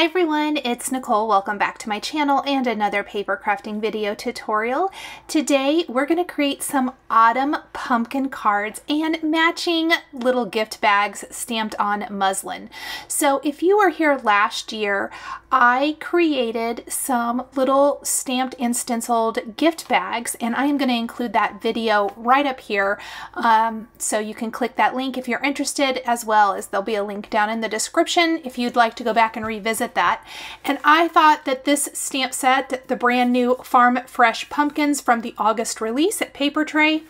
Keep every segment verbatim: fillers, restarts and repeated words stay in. Hi everyone, it's Nicole. Welcome back to my channel and another paper crafting video tutorial. Today we're going to create some autumn pumpkin cards and matching little gift bags stamped on muslin. So if you were here last year, I created some little stamped and stenciled gift bags, and I am going to include that video right up here. Um, so you can click that link if you're interested, as well as there'll be a link down in the description if you'd like to go back and revisit that. And I thought that this stamp set, the brand new Farm Fresh Pumpkins from the August release at Papertrey,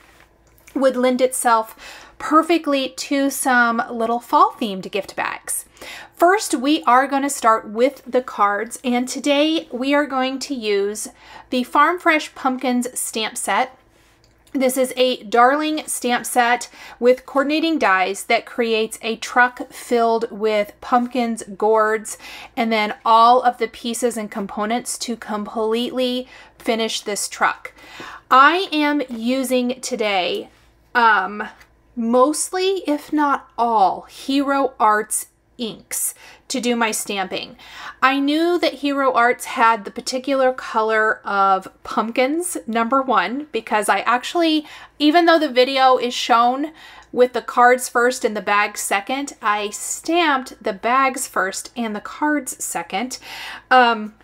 would lend itself perfectly to some little fall themed gift bags. First, we are going to start with the cards, and today we are going to use the Farm Fresh Pumpkins stamp set. This is a darling stamp set with coordinating dies that creates a truck filled with pumpkins, gourds, and then all of the pieces and components to completely finish this truck. I am using today um, mostly, if not all, Hero Arts inks to do my stamping. I knew that Hero Arts had the particular color of pumpkins, number one, because I actually, even though the video is shown with the cards first and the bags second, I stamped the bags first and the cards second. Um,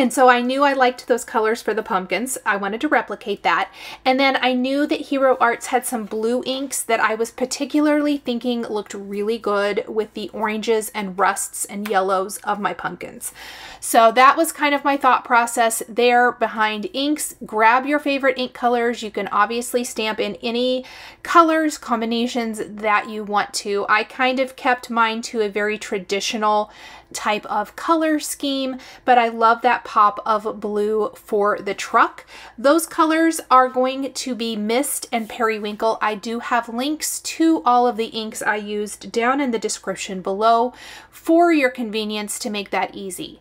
And so I knew I liked those colors for the pumpkins. I wanted to replicate that. And then I knew that Hero Arts had some blue inks that I was particularly thinking looked really good with the oranges and rusts and yellows of my pumpkins. So that was kind of my thought process there behind inks. Grab your favorite ink colors. You can obviously stamp in any colors, combinations that you want to. I kind of kept mine to a very traditional type of color scheme, but I love that pop of blue for the truck. Those colors are going to be mist and periwinkle. I do have links to all of the inks I used down in the description below for your convenience to make that easy.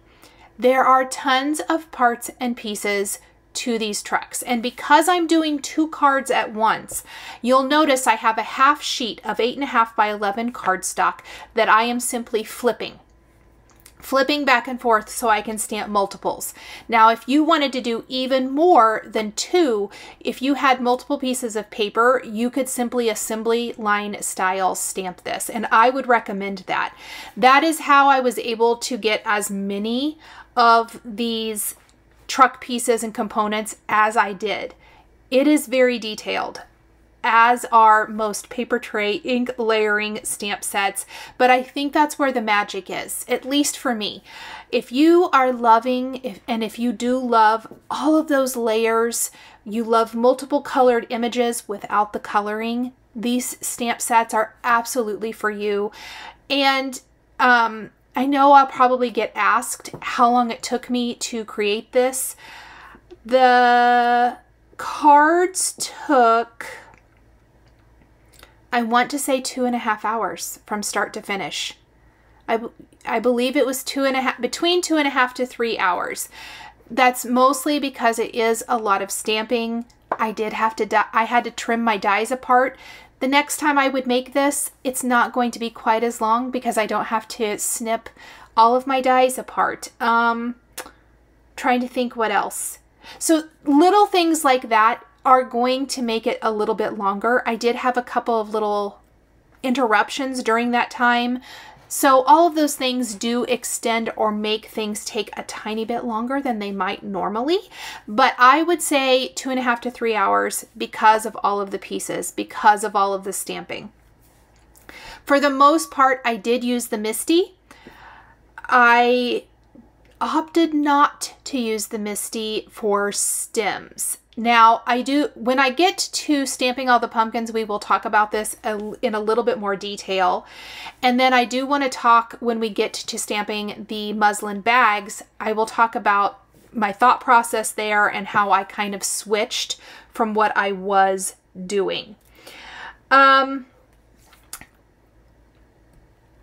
There are tons of parts and pieces to these trucks, and because I'm doing two cards at once, you'll notice I have a half sheet of eight and a half by eleven cardstock that I am simply flipping. flipping back and forth so I can stamp multiples. Now, if you wanted to do even more than two, if you had multiple pieces of paper, you could simply assembly line style stamp this, and I would recommend that. That is how I was able to get as many of these truck pieces and components as I did. It is very detailed, as are most Papertrey ink layering stamp sets, but I think that's where the magic is, at least for me. If you are loving, if, and if you do love all of those layers, you love multiple colored images without the coloring, these stamp sets are absolutely for you. And um, I know I'll probably get asked how long it took me to create this. The cards took, I want to say, two and a half hours from start to finish. I, I believe it was two and a half, between two and a half to three hours. That's mostly because it is a lot of stamping. I did have to, I had to trim my dies apart. The next time I would make this, it's not going to be quite as long because I don't have to snip all of my dies apart. Um, trying to think what else. So little things like that are going to make it a little bit longer. I did have a couple of little interruptions during that time. So all of those things do extend or make things take a tiny bit longer than they might normally. But I would say two and a half to three hours because of all of the pieces, because of all of the stamping. For the most part, I did use the MISTI. I opted not to use the MISTI for stems. Now, I do, when I get to stamping all the pumpkins, we will talk about this a, in a little bit more detail. And then I do want to talk, when we get to stamping the muslin bags, I will talk about my thought process there and how I kind of switched from what I was doing. Um,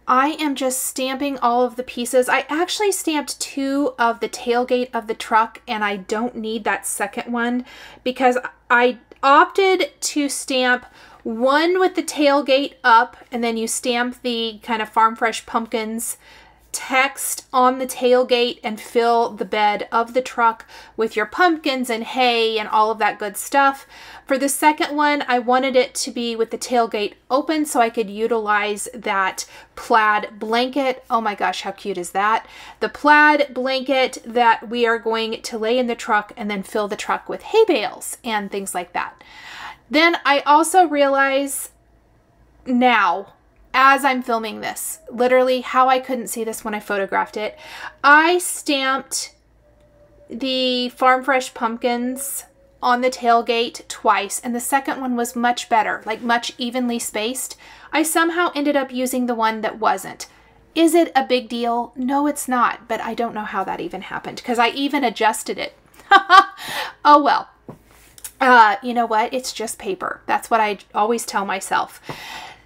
I am just stamping all of the pieces. I actually stamped two of the tailgate of the truck, and I don't need that second one because I opted to stamp one with the tailgate up, and then you stamp the kind of Farm Fresh Pumpkins text on the tailgate and fill the bed of the truck with your pumpkins and hay and all of that good stuff. For the second one, I wanted it to be with the tailgate open so I could utilize that plaid blanket. Oh my gosh, how cute is that? The plaid blanket that we are going to lay in the truck and then fill the truck with hay bales and things like that. Then I also realize now, as I'm filming this, literally how I couldn't see this when I photographed it, I stamped the Farm Fresh Pumpkins on the tailgate twice, and the second one was much better, like much evenly spaced. I somehow ended up using the one that wasn't. Is it a big deal? No, it's not, but I don't know how that even happened because I even adjusted it. Oh well, uh, you know what? It's just paper. That's what I always tell myself.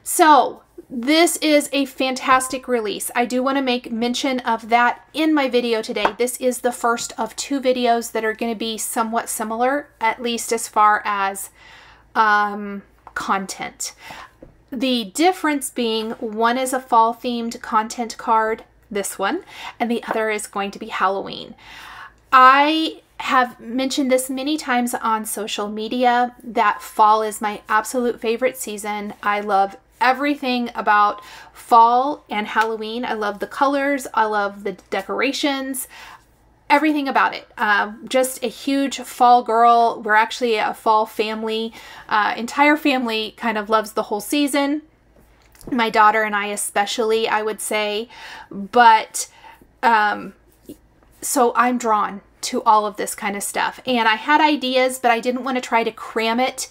So this is a fantastic release. I do want to make mention of that in my video today. This is the first of two videos that are going to be somewhat similar, at least as far as um, content. The difference being one is a fall themed content card, this one, and the other is going to be Halloween. I have mentioned this many times on social media that fall is my absolute favorite season. I love everything about fall and Halloween. I love the colors. I love the decorations, everything about it. Uh, just a huge fall girl. We're actually a fall family. Uh, entire family kind of loves the whole season. My daughter and I especially, I would say. But um, so I'm drawn to all of this kind of stuff. And I had ideas, but I didn't want to try to cram it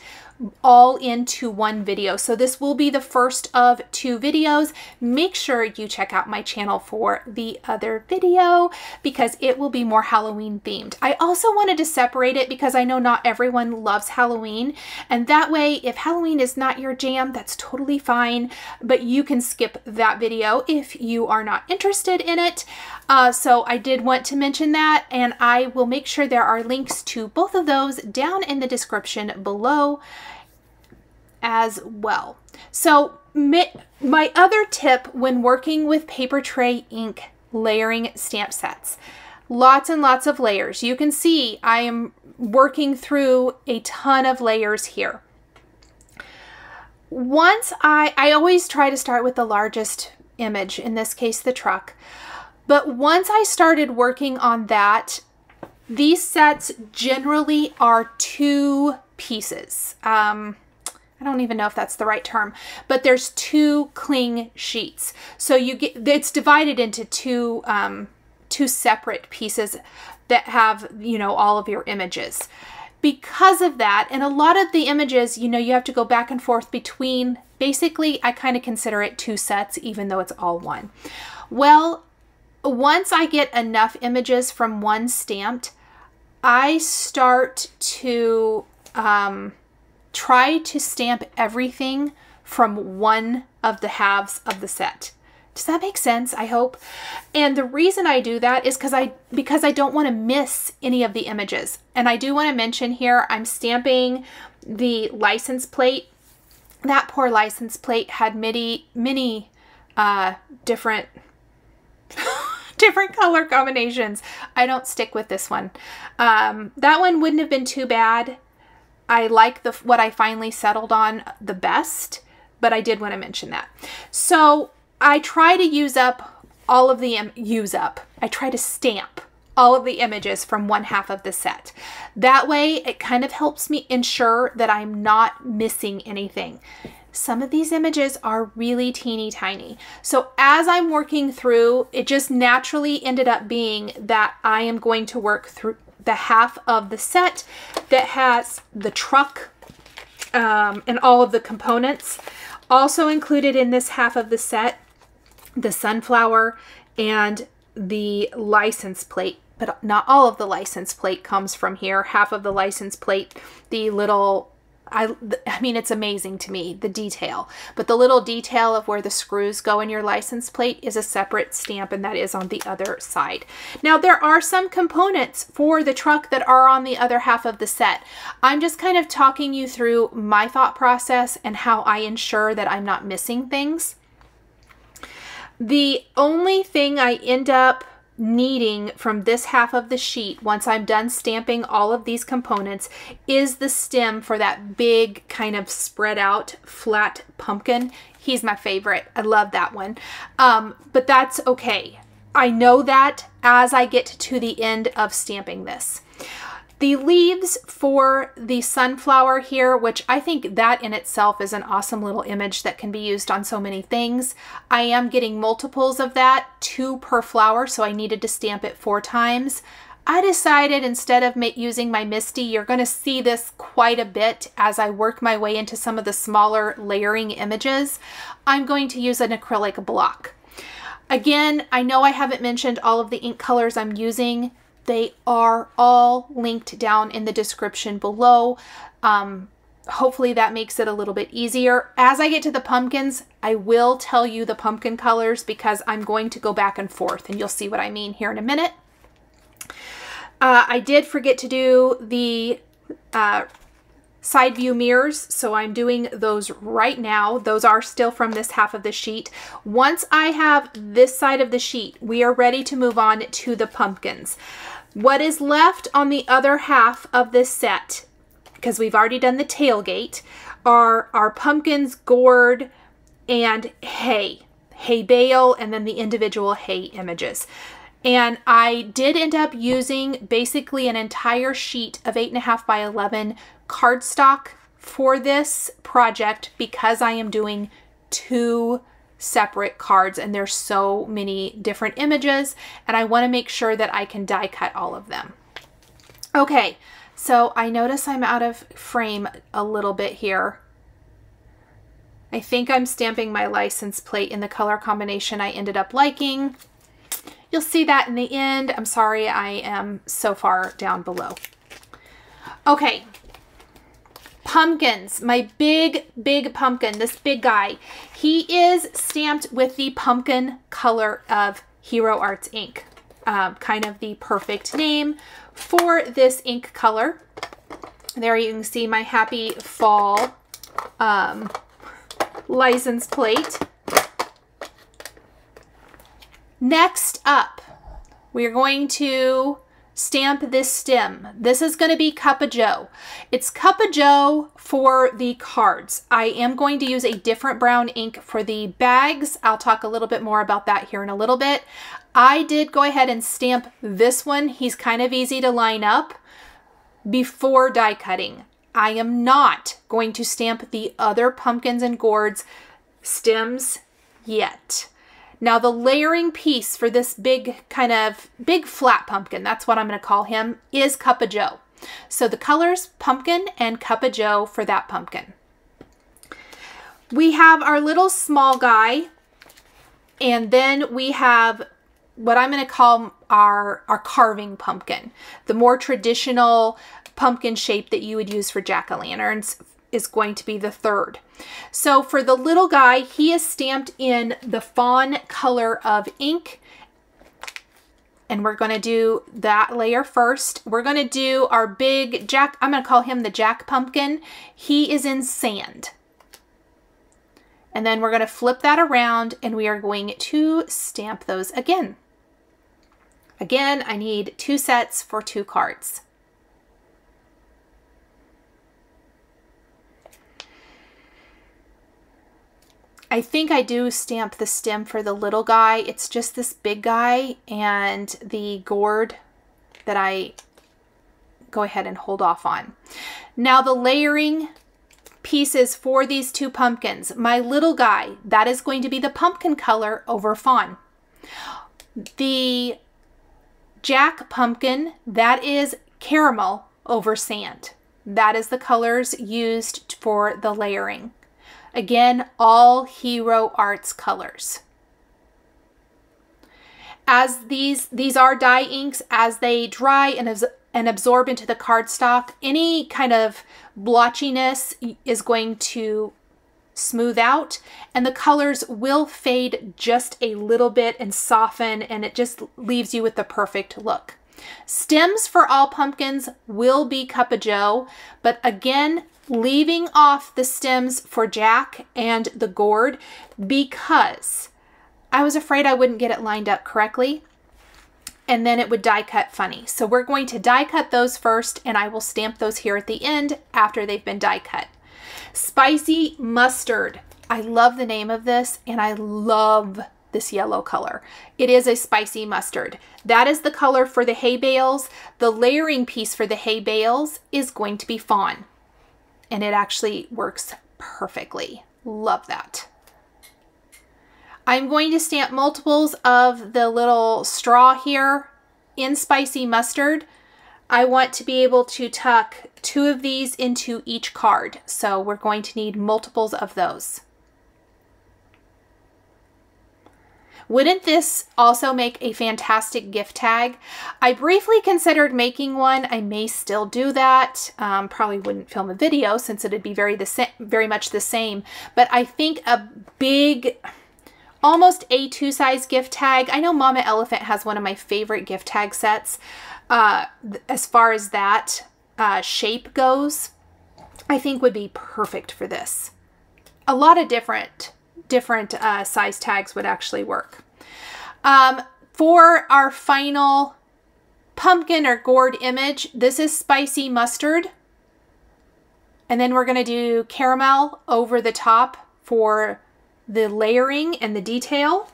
all into one video. So this will be the first of two videos. Make sure you check out my channel for the other video because it will be more Halloween themed. I also wanted to separate it because I know not everyone loves Halloween, and that way if Halloween is not your jam, that's totally fine, but you can skip that video if you are not interested in it. Uh, so I did want to mention that, and I will make sure there are links to both of those down in the description below as well. So my other tip when working with Papertrey Ink layering stamp sets, lots and lots of layers. You can see I am working through a ton of layers here. Once I, I always try to start with the largest image, in this case the truck, but once I started working on that, these sets generally are two pieces. Um, I don't even know if that's the right term, but there's two cling sheets. So you get, it's divided into two, um, two separate pieces that have, you know, all of your images. Because of that, and a lot of the images, you know, you have to go back and forth between, basically, I kind of consider it two sets, even though it's all one. Well, once I get enough images from one stamped, I start to, um, try to stamp everything from one of the halves of the set. Does that make sense? I hope. And the reason I do that is because I because I don't want to miss any of the images. And I do want to mention here, I'm stamping the license plate. That poor license plate had many many uh, different different color combinations. I don't stick with this one. Um, that one wouldn't have been too bad. I like the what I finally settled on the best, but I did want to mention that. So I try to use up all of the, use up, I try to stamp all of the images from one half of the set. That way it kind of helps me ensure that I'm not missing anything. Some of these images are really teeny tiny. So as I'm working through, it just naturally ended up being that I am going to work through the half of the set that has the truck um, and all of the components. Also included in this half of the set, the sunflower and the license plate, but not all of the license plate comes from here. Half of the license plate, the little, I, I mean, it's amazing to me, the detail, but the little detail of where the screws go in your license plate is a separate stamp, and that is on the other side. Now, there are some components for the truck that are on the other half of the set. I'm just kind of talking you through my thought process and how I ensure that I'm not missing things. The only thing I end up needing from this half of the sheet, once I'm done stamping all of these components, is the stem for that big kind of spread out flat pumpkin. He's my favorite. I love that one. Um, but that's okay. I know that as I get to the end of stamping this. The leaves for the sunflower here, which I think that in itself is an awesome little image that can be used on so many things. I am getting multiples of that, two per flower, so I needed to stamp it four times. I decided instead of using my MISTI, you're going to see this quite a bit as I work my way into some of the smaller layering images. I'm going to use an acrylic block. Again, I know I haven't mentioned all of the ink colors I'm using. They are all linked down in the description below. Um, hopefully that makes it a little bit easier. As I get to the pumpkins, I will tell you the pumpkin colors because I'm going to go back and forth and you'll see what I mean here in a minute. Uh, I did forget to do the uh, side view mirrors, so I'm doing those right now. Those are still from this half of the sheet. Once I have this side of the sheet, we are ready to move on to the pumpkins. What is left on the other half of this set, because we've already done the tailgate, are our pumpkins, gourd, and hay, hay bale, and then the individual hay images. And I did end up using basically an entire sheet of eight and a half by eleven cardstock for this project because I am doing two separate cards and there's so many different images and I want to make sure that I can die cut all of them. Okay, so I notice I'm out of frame a little bit here. I think I'm stamping my license plate in the color combination I ended up liking. You'll see that in the end. I'm sorry I am so far down below. Okay, pumpkins, my big, big pumpkin, this big guy. He is stamped with the pumpkin color of Hero Arts ink, um, kind of the perfect name for this ink color. There you can see my happy fall um, license plate. Next up, we're going to stamp this stem. This is going to be Cup of Joe. It's Cup of Joe for the cards. I am going to use a different brown ink for the bags. I'll talk a little bit more about that here in a little bit. I did go ahead and stamp this one. He's kind of easy to line up before die cutting. I am not going to stamp the other pumpkins and gourds stems yet. Now the layering piece for this big kind of big flat pumpkin, that's what I'm going to call him, is Cup of Joe. So the colors pumpkin and Cup of Joe for that pumpkin. We have our little small guy and then we have what I'm going to call our, our carving pumpkin. The more traditional pumpkin shape that you would use for jack-o'-lanterns is going to be the third. So for the little guy, he is stamped in the fawn color of ink. And we're going to do that layer first. We're going to do our big Jack. I'm going to call him the Jack Pumpkin. He is in sand. And then we're going to flip that around and we are going to stamp those again. Again, I need two sets for two cards. I think I do stamp the stem for the little guy. It's just this big guy and the gourd that I go ahead and hold off on. Now the layering pieces for these two pumpkins. My little guy, that is going to be the pumpkin color over fawn. The Jack Pumpkin, that is caramel over sand. That is the colors used for the layering. Again, all Hero Arts colors. As these, these are dye inks, as they dry and, abs and absorb into the cardstock, any kind of blotchiness is going to smooth out and the colors will fade just a little bit and soften and it just leaves you with the perfect look. Stems for all pumpkins will be Cup of Joe, but again, leaving off the stems for Jack and the gourd because I was afraid I wouldn't get it lined up correctly and then it would die cut funny. So we're going to die cut those first and I will stamp those here at the end after they've been die cut. Spicy Mustard. I love the name of this and I love this yellow color. It is a spicy mustard. That is the color for the hay bales. The layering piece for the hay bales is going to be fawn and it actually works perfectly. Love that. I'm going to stamp multiples of the little straw here in Spicy Mustard. I want to be able to tuck two of these into each card. So we're going to need multiples of those. Wouldn't this also make a fantastic gift tag? I briefly considered making one. I may still do that. Um, probably wouldn't film a video since it'd be very, the very much the same. But I think a big, almost A two size gift tag. I know Mama Elephant has one of my favorite gift tag sets. Uh, as far as that uh, shape goes, I think would be perfect for this. A lot of different different uh, size tags would actually work. Um, for our final pumpkin or gourd image, this is Spicy Mustard. And then we're going to do caramel over the top for the layering and the detail.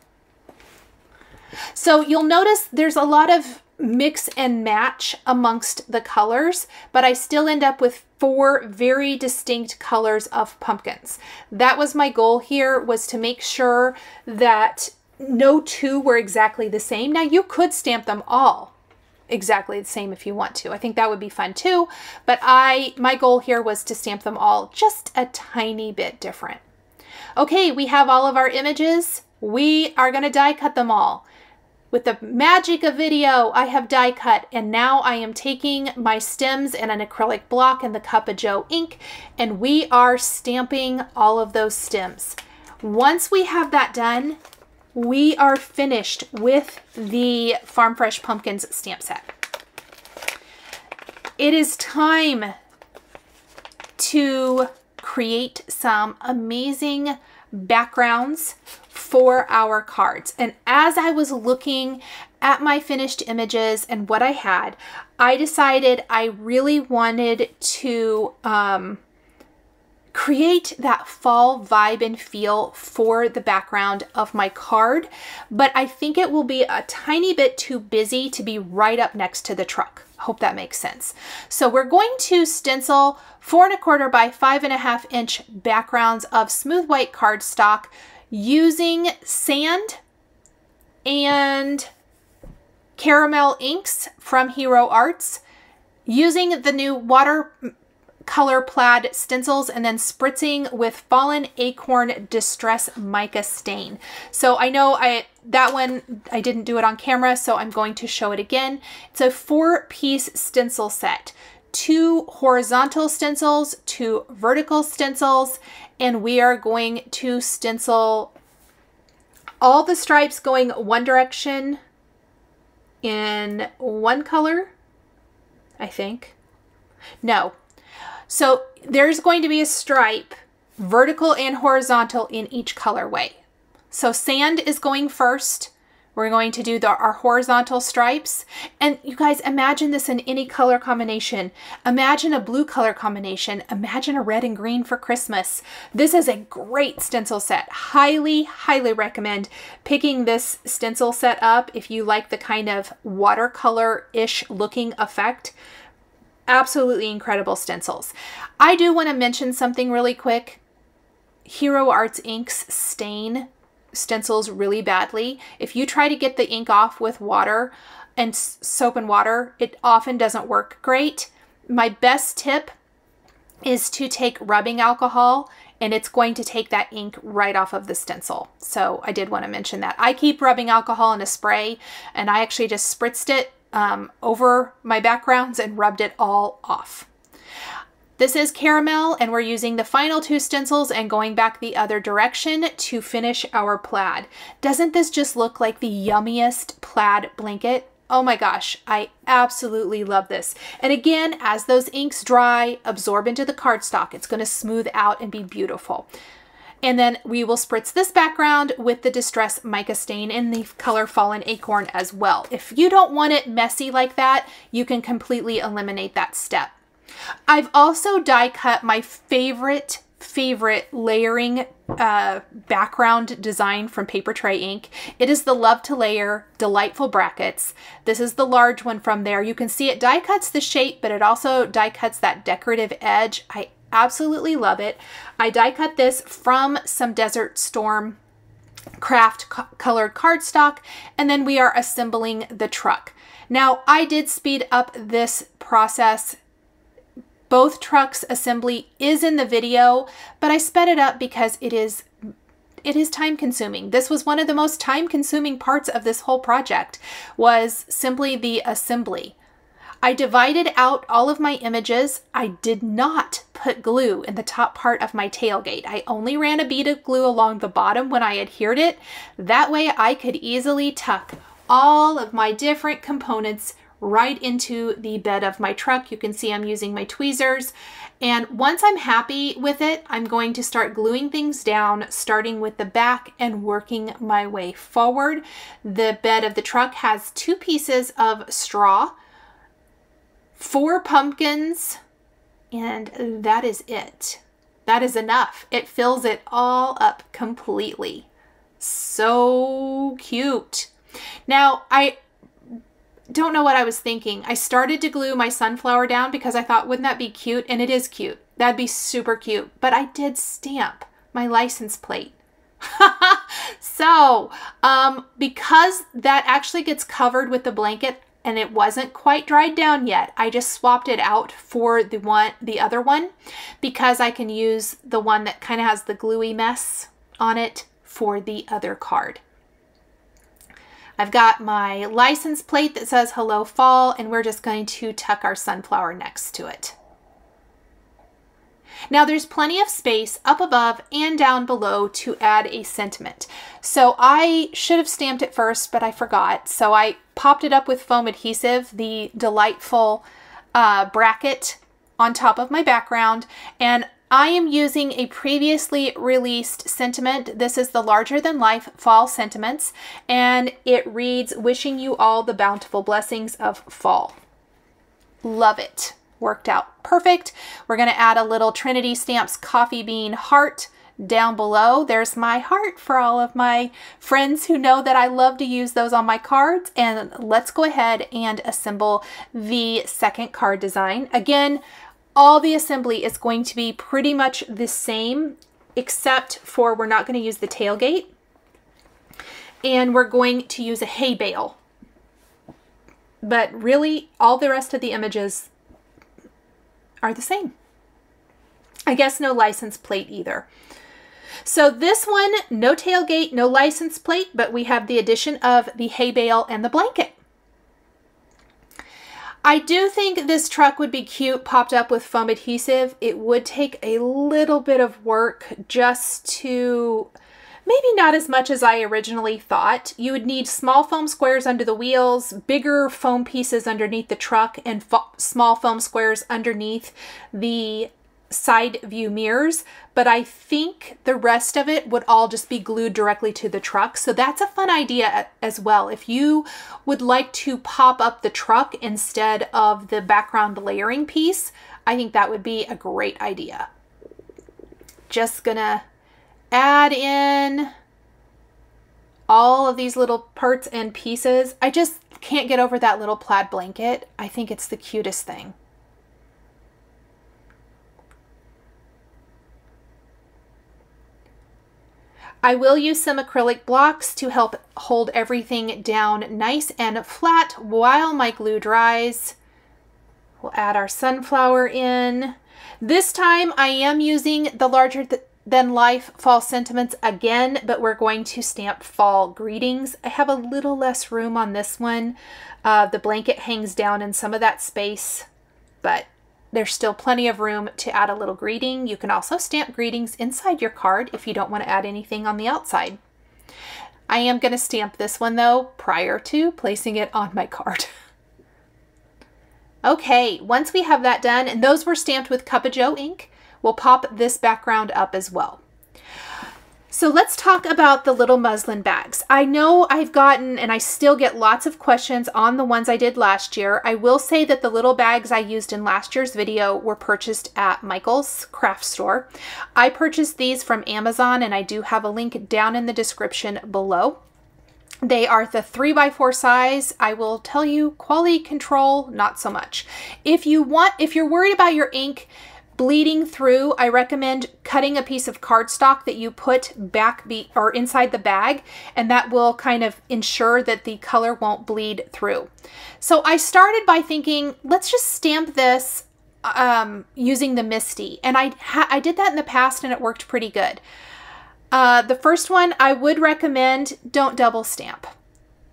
So you'll notice there's a lot of mix and match amongst the colors, but I still end up with four very distinct colors of pumpkins. That was my goal here, was to make sure that no two were exactly the same. Now you could stamp them all exactly the same if you want to. I think that would be fun too, but I my goal here was to stamp them all just a tiny bit different. Okay, we have all of our images. We are going to die cut them all. With the magic of video, I have die cut, and now I am taking my stems and an acrylic block and the Cup of Joe ink, and we are stamping all of those stems. Once we have that done, we are finished with the Farm Fresh Pumpkins stamp set. It is time to create some amazing backgrounds for our cards. And as I was looking at my finished images and what I had, I decided I really wanted to um, create that fall vibe and feel for the background of my card, but I think it will be a tiny bit too busy to be right up next to the truck. Hope that makes sense. So we're going to stencil four and a quarter by five and a half inch backgrounds of smooth white cardstock using sand and caramel inks from Hero Arts, using the new Watercolor Plaid stencils, and then spritzing with Fallen Acorn Distress Mica Stain. So I know I that one, I didn't do it on camera, so I'm going to show it again. It's a four-piece stencil set. Two horizontal stencils, two vertical stencils, and we are going to stencil all the stripes going one direction in one color, I think. No. So there's going to be a stripe, vertical and horizontal, in each colorway. So sand is going first. We're going to do the, our horizontal stripes. And you guys, imagine this in any color combination. Imagine a blue color combination. Imagine a red and green for Christmas. This is a great stencil set. Highly, highly recommend picking this stencil set up if you like the kind of watercolor-ish looking effect. Absolutely incredible stencils. I do want to mention something really quick. Hero Arts inks stain stencils really badly. If you try to get the ink off with water and soap and water, it often doesn't work great. My best tip is to take rubbing alcohol, and it's going to take that ink right off of the stencil. So I did want to mention that. I keep rubbing alcohol in a spray, and I actually just spritzed it um, over my backgrounds and rubbed it all off. This is caramel, and we're using the final two stencils and going back the other direction to finish our plaid. Doesn't this just look like the yummiest plaid blanket? Oh my gosh, I absolutely love this. And again, as those inks dry, absorb into the cardstock. It's going to smooth out and be beautiful. And then we will spritz this background with the Distress Mica Stain in the color Fallen Acorn as well. If you don't want it messy like that, you can completely eliminate that step. I've also die cut my favorite, favorite layering uh, background design from Papertrey Ink. It is the Love to Layer Delightful Brackets. This is the large one from there. You can see it die cuts the shape, but it also die cuts that decorative edge. I absolutely love it. I die cut this from some Desert Storm craft co colored cardstock, and then we are assembling the truck. Now, I did speed up this process. Both trucks assembly is in the video, but I sped it up because it is it is time consuming. This was one of the most time consuming parts of this whole project, was simply the assembly. I divided out all of my images. I did not put glue in the top part of my tailgate. I only ran a bead of glue along the bottom when I adhered it. That way I could easily tuck all of my different components right into the bed of my truck. You can see I'm using my tweezers. And once I'm happy with it, I'm going to start gluing things down, starting with the back and working my way forward. The bed of the truck has two pieces of straw, four pumpkins, and that is it. That is enough. It fills it all up completely. So cute. Now, I don't know what I was thinking. I started to glue my sunflower down because I thought, wouldn't that be cute? And it is cute. That'd be super cute. But I did stamp my license plate. So, um, because that actually gets covered with the blanket and it wasn't quite dried down yet, I just swapped it out for the one, the other one, because I can use the one that kind of has the gluey mess on it for the other card. I've got my license plate that says Hello Fall, and we're just going to tuck our sunflower next to it. Now there's plenty of space up above and down below to add a sentiment. So I should have stamped it first, but I forgot. So I popped it up with foam adhesive, the delightful uh, bracket on top of my background, and I am using a previously released sentiment. This is the Larger Than Life Fall Sentiments, and it reads, "Wishing you all the bountiful blessings of fall." Love it. Worked out perfect. We're going to add a little Trinity Stamps coffee bean heart down below. There's my heart for all of my friends who know that I love to use those on my cards. And let's go ahead and assemble the second card design. Again, all the assembly is going to be pretty much the same, except for we're not going to use the tailgate, and we're going to use a hay bale. But really, all the rest of the images are the same. I guess no license plate either. So this one, no tailgate, no license plate, but we have the addition of the hay bale and the blanket. I do think this truck would be cute popped up with foam adhesive. It would take a little bit of work, just to, maybe not as much as I originally thought. You would need small foam squares under the wheels, bigger foam pieces underneath the truck, and fo- small foam squares underneath the side view mirrors, but I think the rest of it would all just be glued directly to the truck. So that's a fun idea as well. If you would like to pop up the truck instead of the background layering piece, I think that would be a great idea. Just gonna add in all of these little parts and pieces. I just can't get over that little plaid blanket. I think it's the cutest thing. I will use some acrylic blocks to help hold everything down nice and flat while my glue dries. We'll add our sunflower in. This time I am using the Larger Than Life Fall Sentiments again, but we're going to stamp fall greetings. I have a little less room on this one. Uh, the blanket hangs down in some of that space, but there's still plenty of room to add a little greeting. You can also stamp greetings inside your card if you don't want to add anything on the outside. I am going to stamp this one though prior to placing it on my card. Okay, once we have that done, and those were stamped with Cup of Joe ink, we'll pop this background up as well. So let's talk about the little muslin bags. I know I've gotten, and I still get lots of questions on the ones I did last year. I will say that the little bags I used in last year's video were purchased at Michael's craft store. I purchased these from Amazon, and I do have a link down in the description below. They are the three by four size. I will tell you, quality control, not so much. If you want, if you're worried about your ink bleeding through, I recommend cutting a piece of cardstock that you put back be or inside the bag, and that will kind of ensure that the color won't bleed through. So I started by thinking, let's just stamp this um, using the MISTI, and I, ha I did that in the past and it worked pretty good. Uh, the first one I would recommend, don't double stamp.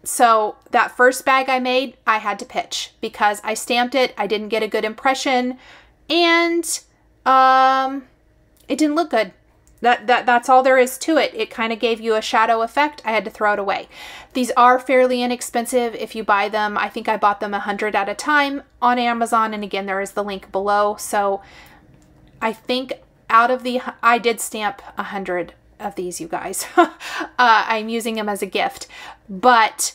So that first bag I made, I had to pitch because I stamped it, I didn't get a good impression, and Um, it didn't look good. That, that, that's all there is to it. It kind of gave you a shadow effect. I had to throw it away. These are fairly inexpensive if you buy them. I think I bought them a hundred at a time on Amazon. And again, there is the link below. So I think out of the, I did stamp a hundred of these, you guys. uh, I'm using them as a gift, but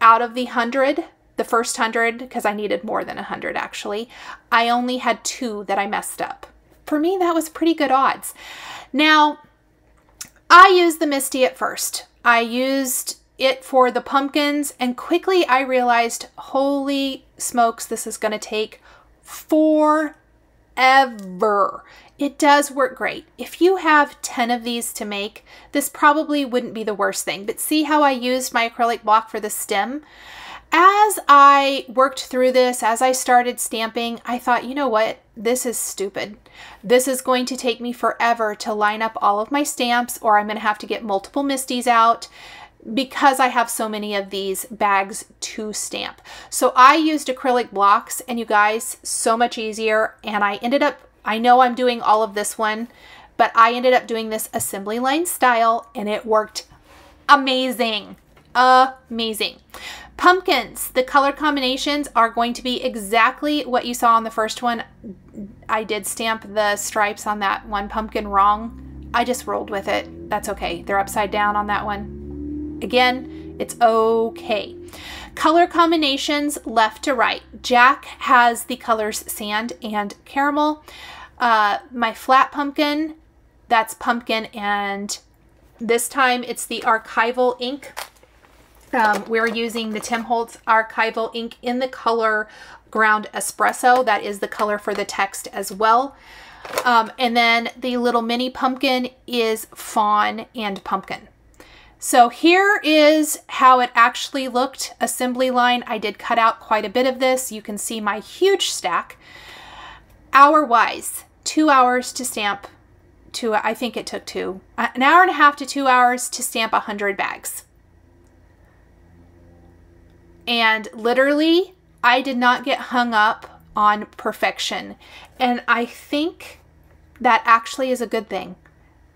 out of the hundred, the first hundred, because I needed more than a hundred actually, I only had two that I messed up. For me, that was pretty good odds. Now, I used the MISTI at first. I used it for the pumpkins, and quickly I realized, holy smokes, this is going to take forever. It does work great. If you have ten of these to make, this probably wouldn't be the worst thing. But see how I used my acrylic block for the stem? As I worked through this, as I started stamping, I thought, you know what? This is stupid. This is going to take me forever to line up all of my stamps, or I'm going to have to get multiple MISTIs out because I have so many of these bags to stamp. So I used acrylic blocks, and you guys, so much easier. And I ended up, I know I'm doing all of this one, but I ended up doing this assembly line style, and it worked amazing. Amazing. Pumpkins, the color combinations are going to be exactly what you saw on the first one. I did stamp the stripes on that one pumpkin wrong. I just rolled with it. That's okay. They're upside down on that one. Again, it's okay. Color combinations left to right. Jack has the colors sand and caramel. Uh, my flat pumpkin, that's pumpkin, and this time it's the archival ink. Um, we're using the Tim Holtz Archival Ink in the color Ground Espresso. That is the color for the text as well. Um, and then the little mini pumpkin is Fawn and Pumpkin. So here is how it actually looked. Assembly line. I did cut out quite a bit of this. You can see my huge stack. Hour-wise, two hours to stamp. Two, I think it took two. An hour and a half to two hours to stamp a hundred bags. And literally, I did not get hung up on perfection. And I think that actually is a good thing.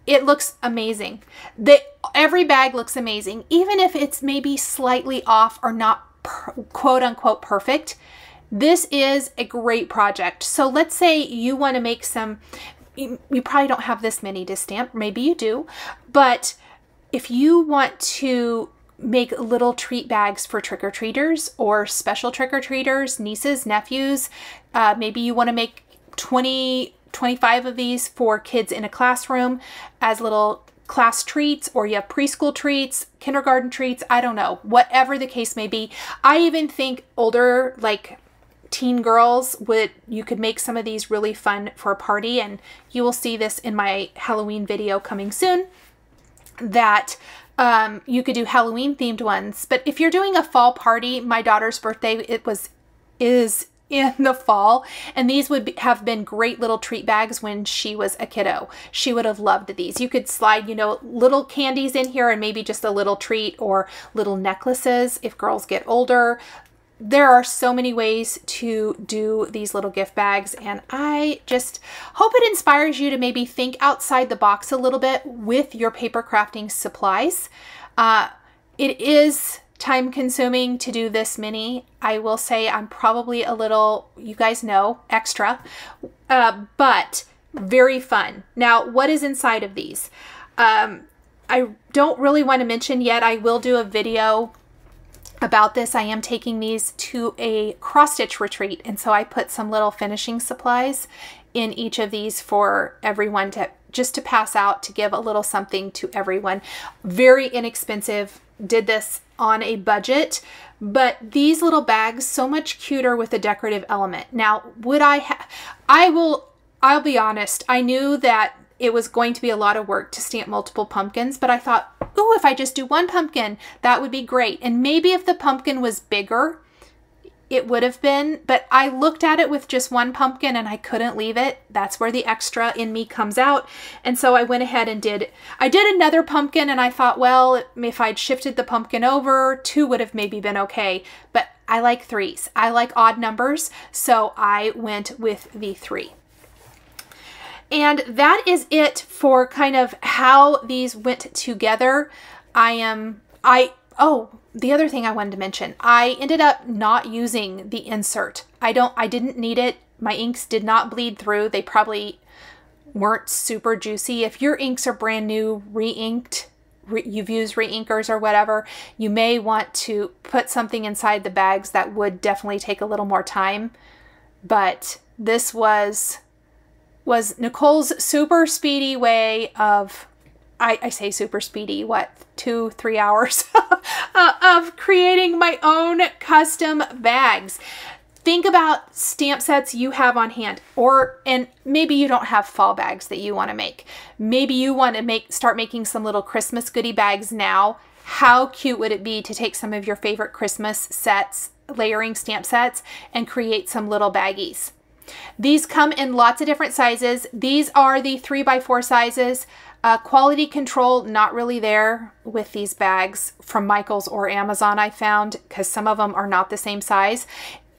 It looks amazing. They, every bag looks amazing. Even if it's maybe slightly off or not per, quote unquote perfect, this is a great project. So let's say you want to make some, you, you probably don't have this many to stamp. Maybe you do. But if you want to make little treat bags for trick-or-treaters or special trick-or-treaters, nieces, nephews. Uh, maybe you want to make twenty, twenty-five of these for kids in a classroom as little class treats, or you have preschool treats, kindergarten treats, I don't know, whatever the case may be. I even think older, like teen girls, would, you could make some of these really fun for a party, and you will see this in my Halloween video coming soon, that Um, you could do Halloween themed ones. But if you're doing a fall party, my daughter's birthday, it was, is in the fall. And these would be, have been great little treat bags when she was a kiddo. She would have loved these. You could slide, you know, little candies in here and maybe just a little treat, or little necklaces if girls get older. There are so many ways to do these little gift bags, and I just hope it inspires you to maybe think outside the box a little bit with your paper crafting supplies. Uh, it is time consuming to do this many. I will say I'm probably a little, you guys know, extra, uh, but very fun. Now, what is inside of these? Um, I don't really want to mention yet. I will do a video about this. I am taking these to a cross-stitch retreat, and so I put some little finishing supplies in each of these for everyone to just to pass out, to give a little something to everyone. Very inexpensive. Did this on a budget, but these little bags, so much cuter with a decorative element. Now, would I have, I will, I'll be honest, I knew that it was going to be a lot of work to stamp multiple pumpkins, but I thought, ooh, if I just do one pumpkin, that would be great. And maybe if the pumpkin was bigger, it would have been, but I looked at it with just one pumpkin and I couldn't leave it. That's where the extra in me comes out. And so I went ahead and did, I did another pumpkin, and I thought, well, if I'd shifted the pumpkin over, two would have maybe been okay, but I like threes. I like odd numbers. So I went with the three. And that is it for kind of how these went together. I am, I, oh, the other thing I wanted to mention, I ended up not using the insert. I don't, I didn't need it. My inks did not bleed through. They probably weren't super juicy. If your inks are brand new, re-inked, re you've used re-inkers or whatever, you may want to put something inside the bags. That would definitely take a little more time, but this was... was Nicole's super speedy way of, I, I say super speedy, what, two, three hours uh, of creating my own custom bags. Think about stamp sets you have on hand, or, and maybe you don't have fall bags that you want to make. Maybe you want to make, start making some little Christmas goodie bags now. How cute would it be to take some of your favorite Christmas sets, layering stamp sets, and create some little baggies? These come in lots of different sizes. These are the three by four sizes. Uh, quality control, not really there with these bags from Michaels or Amazon, I found, because some of them are not the same size.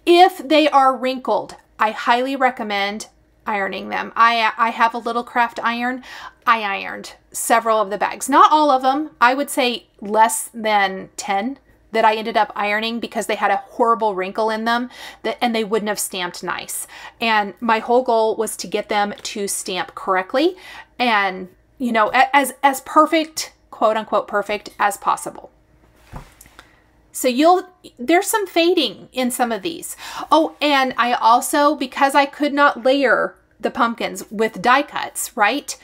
If they are wrinkled, I highly recommend ironing them. I, I have a little craft iron. I ironed several of the bags, not all of them. I would say less than ten that I ended up ironing because they had a horrible wrinkle in them that, and they wouldn't have stamped nice. And my whole goal was to get them to stamp correctly and, you know, as, as perfect, quote unquote, perfect as possible. So you'll, there's some fading in some of these. Oh, and I also, because I could not layer the pumpkins with die cuts, right?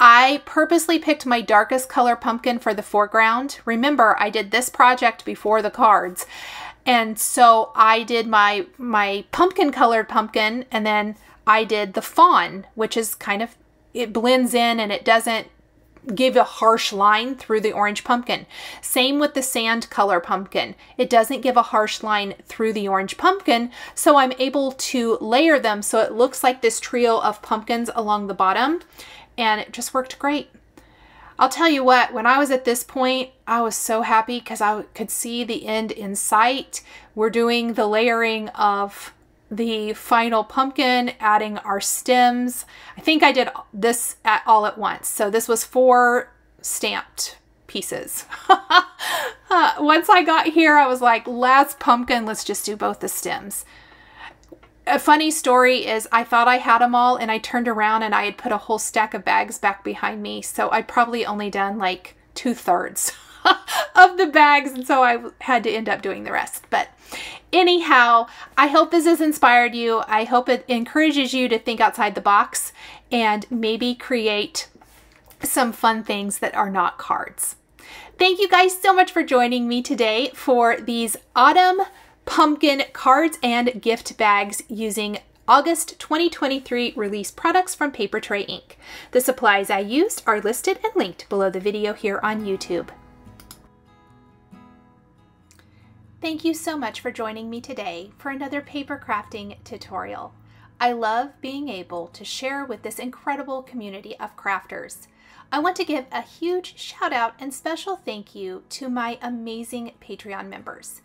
I purposely picked my darkest color pumpkin for the foreground. Remember, I did this project before the cards. And so I did my, my pumpkin colored pumpkin, and then I did the fawn, which is kind of, it blends in and it doesn't give a harsh line through the orange pumpkin. Same with the sand color pumpkin. It doesn't give a harsh line through the orange pumpkin. So I'm able to layer them so it looks like this trio of pumpkins along the bottom. And it just worked great. I'll tell you what, when I was at this point, I was so happy because I could see the end in sight. We're doing the layering of the final pumpkin, adding our stems. I think I did this at all at once. So this was four stamped pieces. Once I got here, I was like, last pumpkin, let's just do both the stems. A funny story is I thought I had them all, and I turned around and I had put a whole stack of bags back behind me. So I'd probably only done like two thirds of the bags. And so I had to end up doing the rest. But anyhow, I hope this has inspired you. I hope it encourages you to think outside the box and maybe create some fun things that are not cards. Thank you guys so much for joining me today for these autumn pumpkin cards and gift bags using August twenty twenty-three release products from Papertrey Ink. The supplies I used are listed and linked below the video here on YouTube. Thank you so much for joining me today for another paper crafting tutorial. I love being able to share with this incredible community of crafters. I want to give a huge shout out and special thank you to my amazing Patreon members.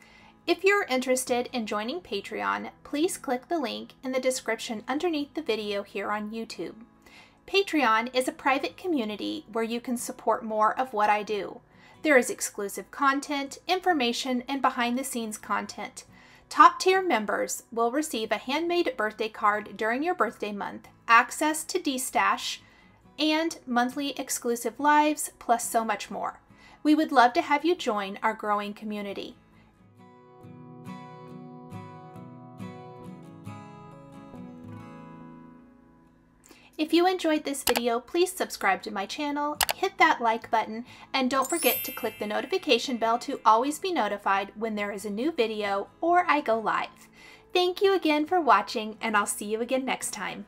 If you're interested in joining Patreon, please click the link in the description underneath the video here on YouTube. Patreon is a private community where you can support more of what I do. There is exclusive content, information, and behind-the-scenes content. Top-tier members will receive a handmade birthday card during your birthday month, access to DStash, and monthly exclusive lives, plus so much more. We would love to have you join our growing community. If you enjoyed this video, please subscribe to my channel, hit that like button, and don't forget to click the notification bell to always be notified when there is a new video or I go live. Thank you again for watching, and I'll see you again next time.